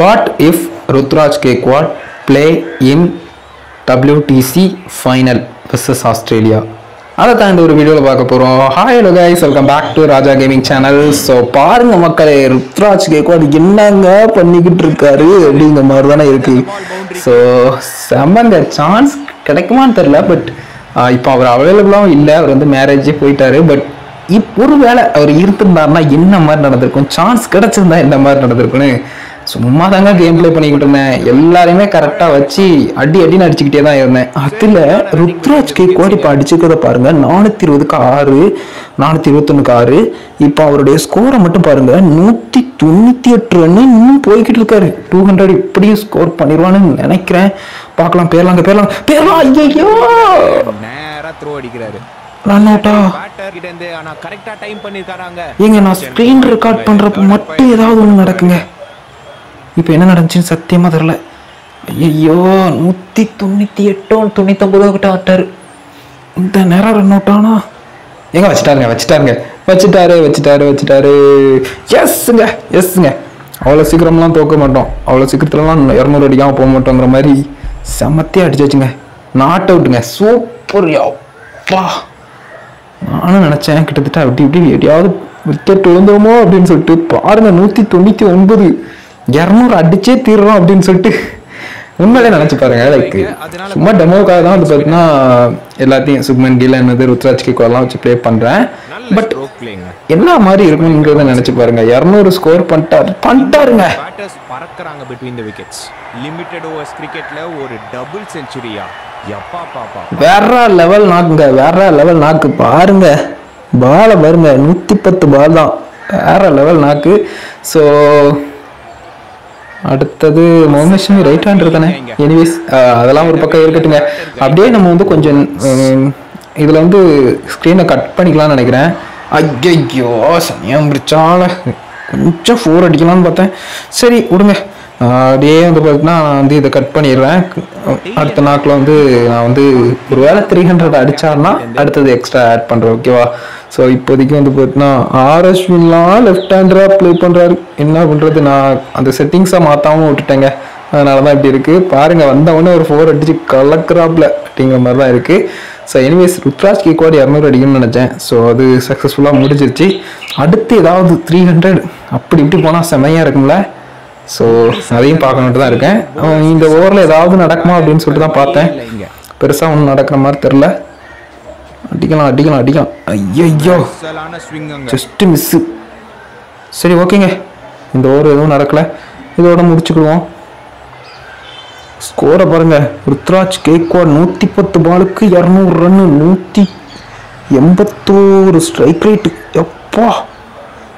What if Ruturaj Gaikwad play in WTC final versus Australia? That's why we will see this video. Hi hello guys, welcome back to Raja Gaming channel. So, பாருங்க மக்களே, Ruturaj Gaikwad என்னங்க பண்ணிக்கிட்டு இருக்காரு அப்படிங்க மாதிரி தான இருக்கு. So சம்பந்த சான்ஸ் கிடைக்குமான்னு தெரியல. பட் இப்போ அவர் அவேலபிளா இல்ல, அவர் வந்து மேரேஜ் போயிட்டாரு. பட் இப்போ ஒருவேளை அவர் இருந்திருந்தாருன்னா என்ன மாதிரி நடந்துருக்கும், சான்ஸ் கிடைச்சிருந்தா என்ன மாதிரி நடந்துருக்கும்னு சும்மா தாங்க கேம் பிளே பண்ணிக்கிட்டு இருந்தேன். எல்லாரையுமே கரெக்டாக வச்சு அடி அடின்னு அடிச்சுக்கிட்டே தான் இருந்தேன். அதில் Ruturaj Gaikwad இப்போ அடிச்சுக்கிறத பாருங்க, 420க்கு 6, 421க்கு 6. இப்போ அவருடைய ஸ்கோரை மட்டும் பாருங்க, 198 ரன்னு. இன்னும் போய்கிட்டு இருக்காரு. 200 இப்படியும் ஸ்கோர் பண்ணிடுவான்னு நினைக்கிறேன். பார்க்கலாம். பேரலாம். ஐயோ, நேரா த்ரோ அடிக்கிறாரு. ரன் அவுட்டா கிட்டே. ஆனா கரெக்ட்டா டைம் பண்ணிருக்காங்க. ஏங்க, நான் ஸ்கிரீன் ரெக்கார்ட் பண்றப்ப மட்டும் ஏதாவது ஒன்று நடக்குங்க. இப்போ என்ன நடந்துச்சுன்னு சத்தியமாக தெரில. ஐயோ, 198 99 கிட்ட ஆட்டாரு. இந்த நேரம் ரன் அவுட் ஆனா எங்கே வச்சுட்டாருங்க. எஸ்ங்க அவ்வளோ சீக்கிரம்லாம் தோக்க மாட்டோம். அவ்வளோ சீக்கிரத்துலலாம் 200 அடிக்காமல் போக மாட்டோங்கிற மாதிரி செமத்தியாக அடிச்சு வச்சுங்க. நாட் அவுட்டுங்க. சூப்பர். அப்பா, நானும் நினச்சேன் கிட்டத்தட்ட அப்படி எடியாவது விக்கெட் விழுந்துருமோ அப்படின்னு சொல்லிட்டு. பாருங்க, 199, 200 அடிச்சே தீர்றோம் அப்படின்னு சொல்லிட்டு உண்மையிலே நினச்சி பாருங்க. லைக் சும்மா டெமோக்காக தான் வந்து பார்த்தீங்கன்னா எல்லாத்தையும் சுப்மன் கில் என்னது Ruturaj Gaikwad வச்சு ப்ளே பண்ணுறேன். பட் என்ன மாதிரி இருக்குங்கிறத நினச்சி பாருங்க. 200 ஸ்கோர் பண்ணிட்டாருங்க. வேற லெவல் நாக்கு பாருங்க. பால பாருங்க, 110 பால் தான். வேற லெவல் நாக்கு. ஸோ அடுத்தது முகமது ஷமி ரைட் ஹேண்டர் தானே. எனிவேஸ் அதெல்லாம் ஒரு பக்கம் இருக்கட்டுங்க. அப்படியே நம்ம வந்து கொஞ்சம் இதில் வந்து ஸ்க்ரீனை கட் பண்ணிக்கலாம்னு நினைக்கிறேன். ஐயோ, சனியம் பிடிச்சால கொஞ்சம் ஃபோர் அடிக்கலாம்னு பார்த்தேன். சரி விடுங்க. அப்படியே வந்து பார்த்தீங்கன்னா நான் வந்து இதை கட் பண்ணிடுறேன். அடுத்த நாக்கில் வந்து நான் வந்து ஒரு வேளை 300 அடித்தாருன்னா அடுத்தது எக்ஸ்ட்ரா ஆட் பண்ணுறேன். ஓகேவா? ஸோ இப்போதைக்கு வந்து பார்த்தீங்கன்னா ஆர்எஸ்வின்லாம் லெஃப்ட் ஹேண்டராக ப்ளே பண்ணுறாரு. என்ன பண்ணுறது, நான் அந்த செட்டிங்ஸை மாற்றாமல் விட்டுட்டேங்க. அதனால தான் இப்படி இருக்குது. பாருங்கள், வந்தவொடனே ஒரு ஃபோர் அடிச்சு கலக்கிறாப்ல அப்படிங்கிற மாதிரி தான் இருக்குது. ஸோ எனிவேஸ் Ruturaj Gaikwad 200 அடிக்கணும்னு நினச்சேன். ஸோ அது சக்ஸஸ்ஃபுல்லாக முடிஞ்சிருச்சு. அடுத்து ஏதாவது 300 அப்படி இப்படி போனால் செமையாக இருக்கும்ல. ஸோ அதையும் பார்க்கணுன்ட்டு தான் இருக்கேன். இந்த ஓவரில் ஏதாவது நடக்குமா அப்படின்னு சொல்லிட்டு தான் பார்த்தேன். பெருசாக ஒன்றும் நடக்கிற மாதிரி தெரில. அடிக்கலாம். ஐயோ, ஜஸ்ட் மிஸ்ஸு. சரி, ஓகேங்க. இந்த ஓவர் எதுவும் நடக்கலை. இதோட முடிச்சுக்கிடுவோம். ஸ்கோரை பாருங்கள். Ruturaj Gaikwad 110 பாலுக்கு 200 ரன்னு, 181 ஸ்ட்ரைக் ரேட்டு. எப்பா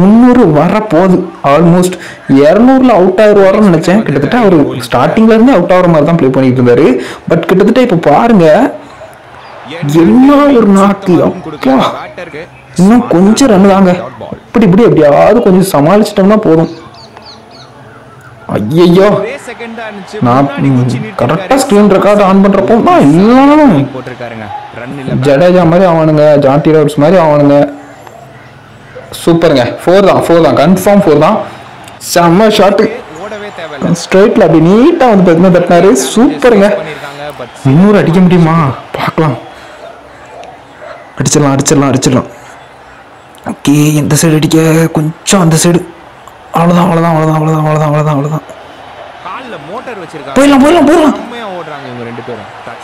300 வரப்போகுது. ஆல்மோஸ்ட் 200ல் அவுட் ஆகிடுவார்னு நினச்சேன். கிட்டத்தட்ட அவர் ஸ்டார்டிங்லேருந்து அவுட் ஆகிற மாதிரி தான் ப்ளே பண்ணிகிட்டு இருந்தார். பட் கிட்டத்தட்ட இப்போ பாருங்கள், எல்லா ஒரு நாக்கு. அப்பா, இன்னும் கொஞ்சம் ரன் தாங்க. இப்படி இப்படி எப்படியாவது கொஞ்சம் சமாளிச்சிட்டோம்னா போதும். ஐயோ, நான் கரெக்டாக ஸ்க்ரீன் ரெக்கார்டு ஆன் பண்ணுறப்போ தான் எல்லாரும் ஜடேஜா மாதிரி ஆகணுங்க, ஜான்டி ராபர்ட்ஸ் மாதிரி ஆகணுங்க. சூப்பருங்க. ஃபோர் தான் கன்ஃபார்ம். 4 தான். செம்ம ஷாட்டு. ஸ்ட்ரைட்டில் அப்படி நீட்டாக வந்து பார்த்தீங்கன்னா தட்டினாரு. சூப்பருங்க. 300 அடிக்க முடியுமா? பார்க்கலாம். அடிச்சிடலாம். ஓகே, இந்த சைடு அடிக்க கொஞ்சம் அந்த சைடு. அவ்வளோதான். போயிடலாம்.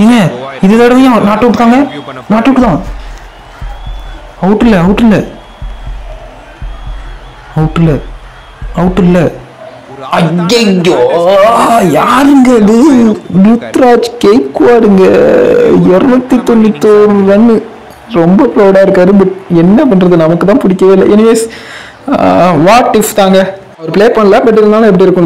ஏங்க, இது தடவையும் நாட் அவுட் தாங்க. அவுட் இல்லை. ஐயோ, யாருங்க அது? Ruturaj Gaikwadங்க. 291 ரன். ரொம்ப ப்ரௌடாக இருக்காரு. பட் என்ன பண்ணுறது, நமக்கு தான் பிடிக்கவே இல்லை. எனிவேஸ் வாட் இஃப் தாங்க. அவர் ப்ளே பண்ணல, பட் இருந்தாலும் எப்படி இருக்கும்.